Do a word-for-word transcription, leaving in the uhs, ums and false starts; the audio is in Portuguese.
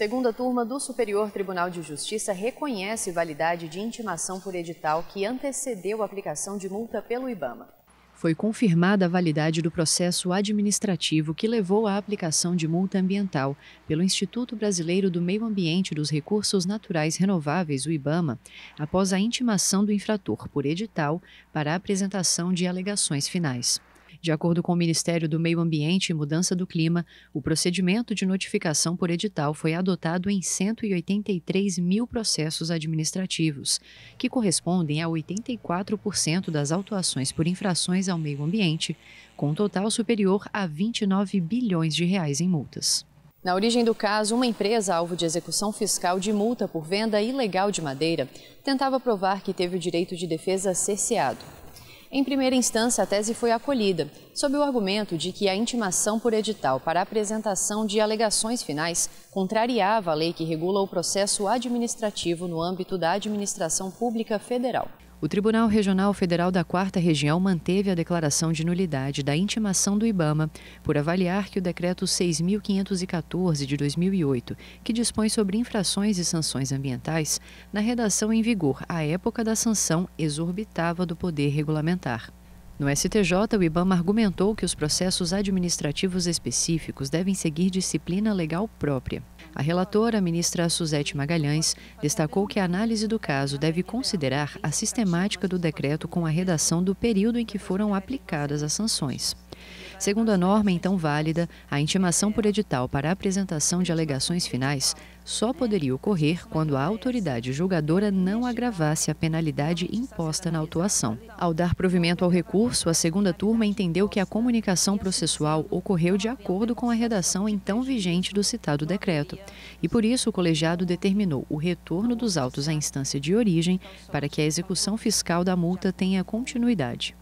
Segunda Turma do Superior Tribunal de Justiça reconhece validade de intimação por edital que antecedeu a aplicação de multa pelo IBAMA. Foi confirmada a validade do processo administrativo que levou à aplicação de multa ambiental pelo Instituto Brasileiro do Meio Ambiente e dos Recursos Naturais Renováveis, o IBAMA, após a intimação do infrator por edital para a apresentação de alegações finais. De acordo com o Ministério do Meio Ambiente e Mudança do Clima, o procedimento de notificação por edital foi adotado em cento e oitenta e três mil processos administrativos, que correspondem a oitenta e quatro por cento das autuações por infrações ao meio ambiente, com um total superior a vinte e nove bilhões de reais em multas. Na origem do caso, uma empresa alvo de execução fiscal de multa por venda ilegal de madeira tentava provar que teve o direito de defesa cerceado. Em primeira instância, a tese foi acolhida, sob o argumento de que a intimação por edital para apresentação de alegações finais contrariava a lei que regula o processo administrativo no âmbito da Administração Pública Federal. O Tribunal Regional Federal da quarta Região manteve a declaração de nulidade da intimação do IBAMA por avaliar que o Decreto seis mil quinhentos e catorze de dois mil e oito, que dispõe sobre infrações e sanções ambientais, na redação em vigor à época da sanção, exorbitava do poder regulamentar. No S T J, o IBAMA argumentou que os processos administrativos específicos devem seguir disciplina legal própria. A relatora, a ministra Suzete Magalhães, destacou que a análise do caso deve considerar a sistemática do decreto com a redação do período em que foram aplicadas as sanções. Segundo a norma então válida, a intimação por edital para apresentação de alegações finais só poderia ocorrer quando a autoridade julgadora não agravasse a penalidade imposta na autuação. Ao dar provimento ao recurso, a segunda turma entendeu que a comunicação processual ocorreu de acordo com a redação então vigente do citado decreto e, por isso, o colegiado determinou o retorno dos autos à instância de origem para que a execução fiscal da multa tenha continuidade.